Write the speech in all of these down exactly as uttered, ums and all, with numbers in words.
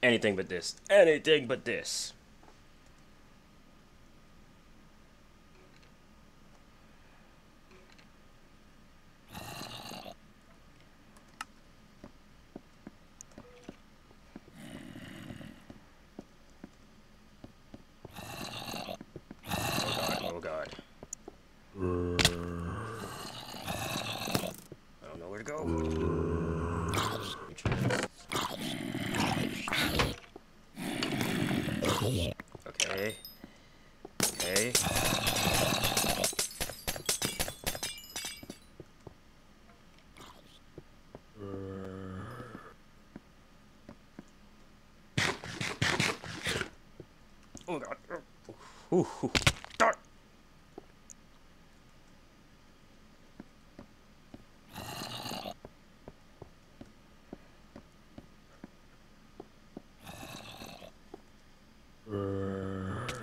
Anything but this. Anything but this. Ooh, ooh. Darn.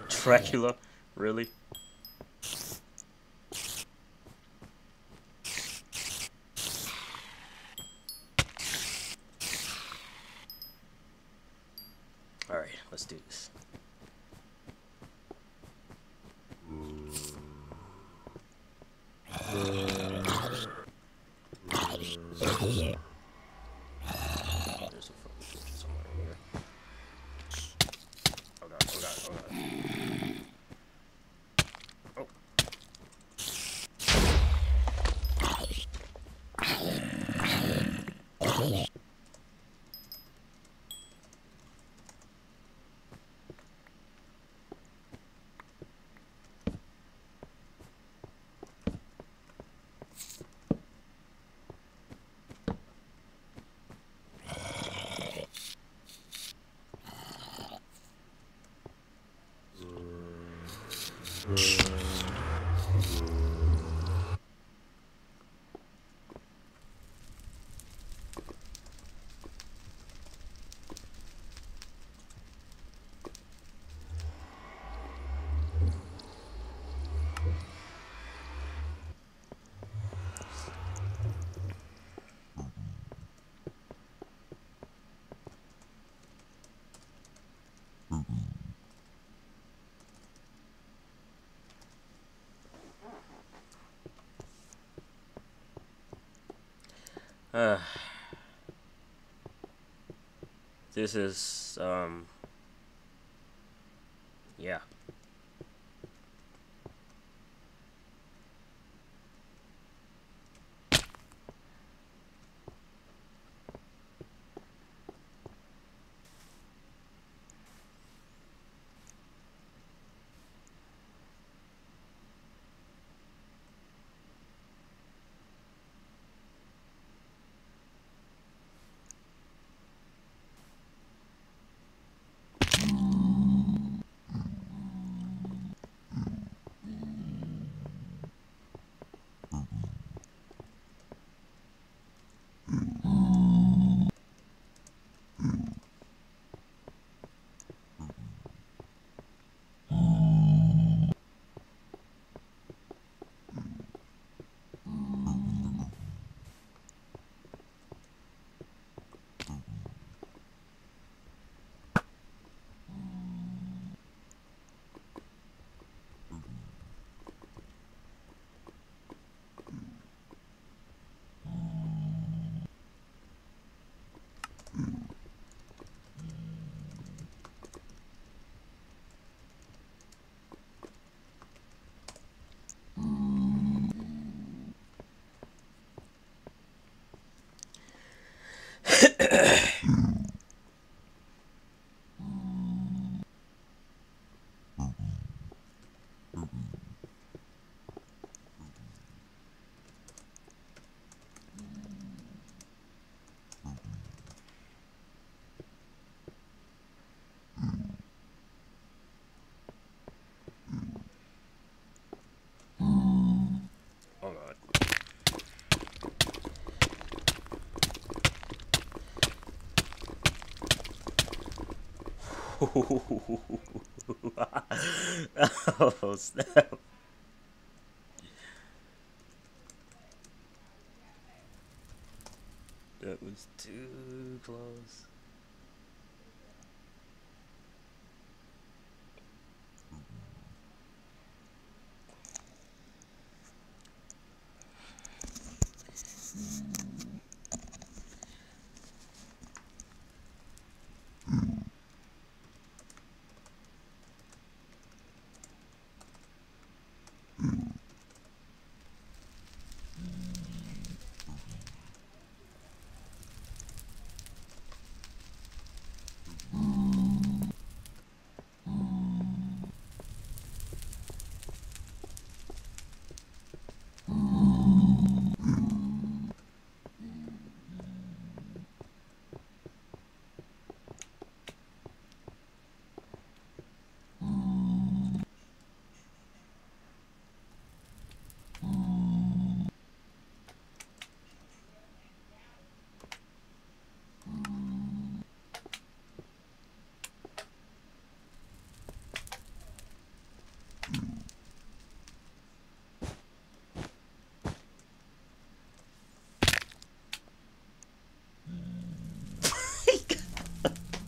Dracula, really? All right, let's do this. Uh, this is, um, yeah. Oh, snap. That was too close.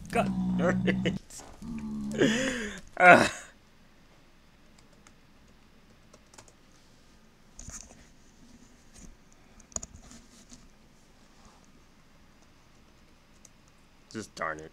God darn it. uh. Just darn it.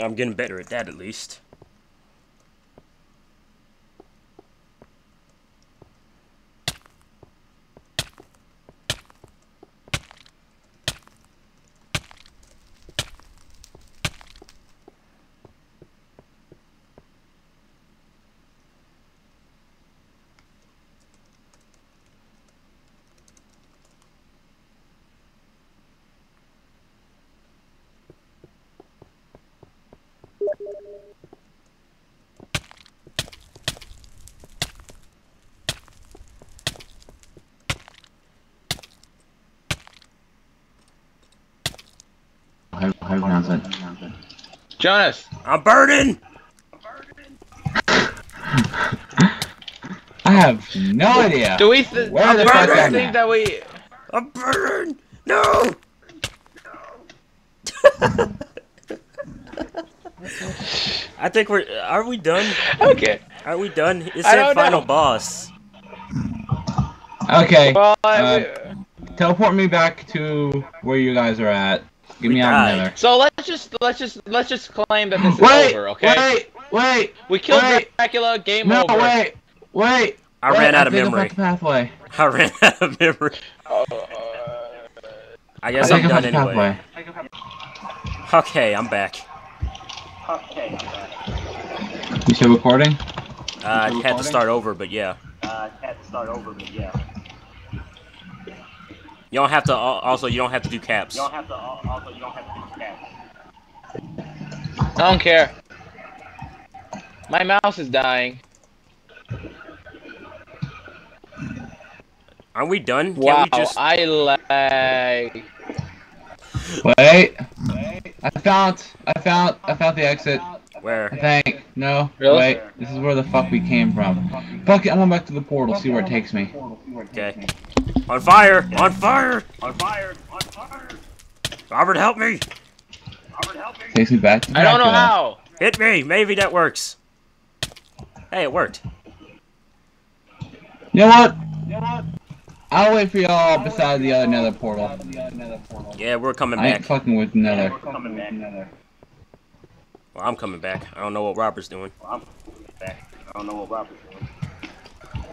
I'm getting better at that, at least. Jonas! I'm burdened! I have no idea! Do we th where the fuck I think that we... I'm burdened! No! No. I think we're... Are we done? Okay. Are we done? It's that final know. boss. Okay. Well, uh, teleport me back to where you guys are at. Give we me died. out of there. So let's just let's just let's just claim that this is wait, over, okay? Wait, wait, we killed wait, Dracula. Game no, over. No, wait, wait. I wait, ran out of memory. The pathway. I ran out of memory. Uh, I guess I I'm done anyway. Pathway. Okay, I'm back. Okay. You still recording? Uh, I had recording? to start over, but yeah. Uh, I had to start over, but yeah. You don't have to. Also, you don't have to do caps. You don't have to. Also, you don't have to do caps. I don't care. My mouse is dying. Are we done? Wow, Can't we just... I lag. Wait. Wait. I found. I found. I found the exit. Where? I think. No. Really? Wait. This is where the fuck we came from. Fuck it. I'm going back to the portal. See where it takes me. Okay. On fire! On fire! On fire! On fire! Robert, help me! Robert, help me! Takes me back to I don't know how! Hit me! Maybe that works. Hey, it worked. You know what? You know what? I'll wait for y'all beside the other nether portal. Yeah, we're coming back. I ain't fucking with nether. Yeah, we're coming back. Well, I'm coming back. I don't know what Robert's doing. Well, I'm coming back. I don't know what Robert's doing.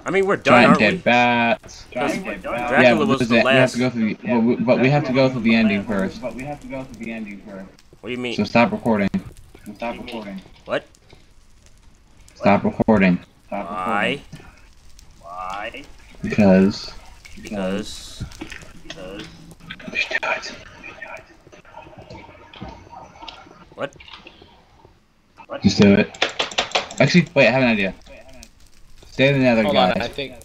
I mean, we're done, aren't we? Bats. Dracula yeah, was the last. We have to go through the, well, we, but we have to go through the ending first. But we have to go through the ending first. What do you mean? So stop recording. So stop recording. What? Stop recording. Stop recording. Why? Why? Because. Because. Because. Just do it. What? What? Just do it. Actually, wait, I have an idea. Stay in the nether, guys. I think.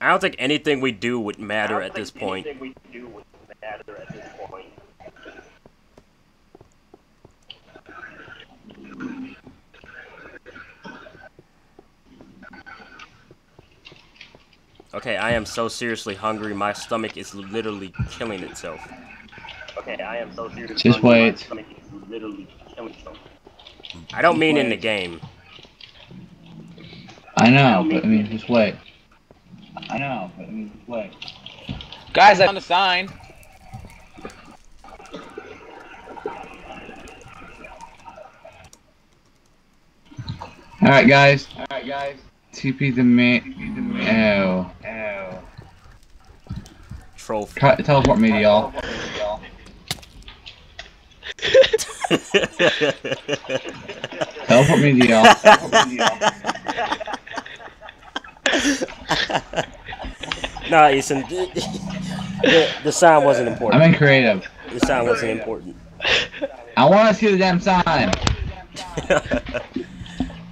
I don't think anything we do would matter at this point. I don't think anything we do would matter at this point. Okay, I am so seriously hungry, my stomach is literally killing itself. Okay, I am so seriously Just hungry, wait. my stomach is literally killing itself. I don't just mean wait. in the game. I know, but I mean, just wait. I know, but I mean, just wait. Guys, I found a sign. Alright, guys. Alright, guys. T P the mate. Ow. Ow. Troll. Try to teleport me, y'all. Teleport me, y'all. Teleport me, y'all. Nah, Ethan. The, the sign wasn't important. I'm in creative. The sign wasn't important. I want to see the damn sign.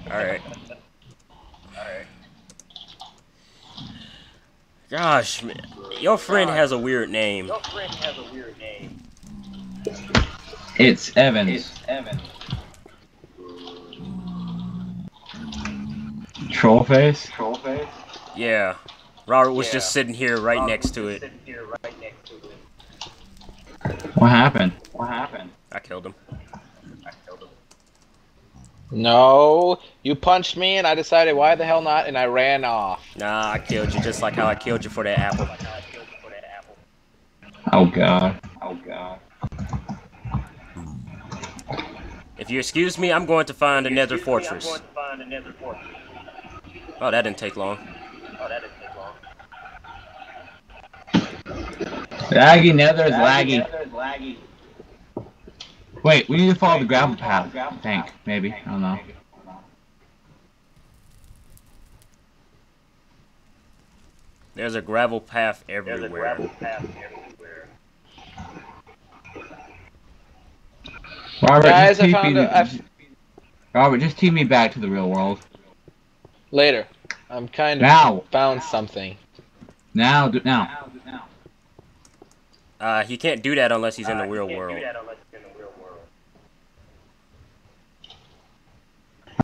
Alright. Gosh, man. Your friend has a weird name. Your friend has a weird name. It's Evan. It's Evan. Troll face? Troll face? Yeah. Robert was yeah. just sitting here right Robert next to it. Sitting here right next to it. What happened? What happened? I killed him. I killed him. No, you punched me and I decided why the hell not and I ran off. Nah, I killed you just like how I killed you for that apple. Oh god. Oh god. If you excuse me, I'm going to find if another fortress. Me, I'm going to find another fortress. Oh, that didn't take long. Oh, that didn't take long. Laggy nether is laggy. Nether is laggy. Wait, we need to follow the gravel path, I think, maybe, I don't know. There's a gravel path everywhere. There's a gravel path everywhere. Robert, Guys, just T P me, a, Robert, just T P me back to the real world. Later. I'm kind of now. found something. Now, do now. Uh, he can't do that unless he's uh, in the real world.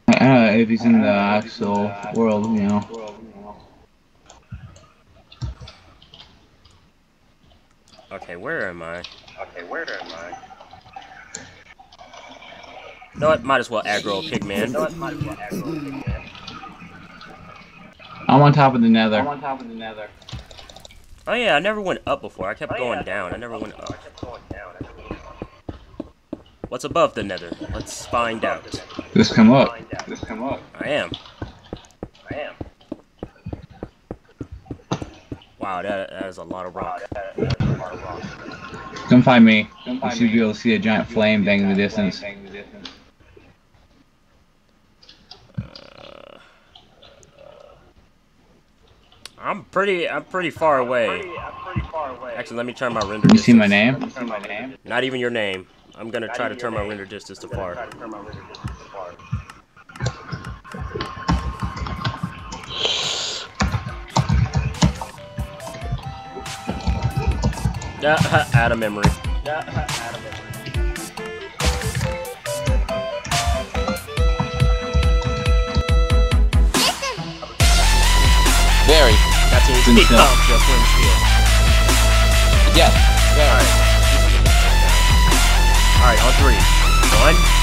I don't know if he's in the actual world, you know. Okay, where am I? Okay, where am I? No, it might as well aggro a pigman. No, it might as well aggro a pigman. I'm on top of the nether. I'm on top of the nether. Oh yeah, I never went up before. I kept oh, going yeah. down. I never went up. I kept going down. What's above the nether? Let's find out. Just come up. Just come up. I am. I am. Wow, that, that is a lot of rock. Wow, that, that is a lot of rock. Come find me. Come find you should me. be able to see a giant flame bang in the distance. Uh, I'm pretty. I'm pretty far away. I'm pretty, I'm pretty far away. Actually, let me turn my render. You distance. see my name? You see my name? Not even your name. I'm gonna try to turn my render distance to far. Yeah, out of memory. Yeah, out of memory. Very. That's what we become just when it's here. Yes. All right. All right, on three. One.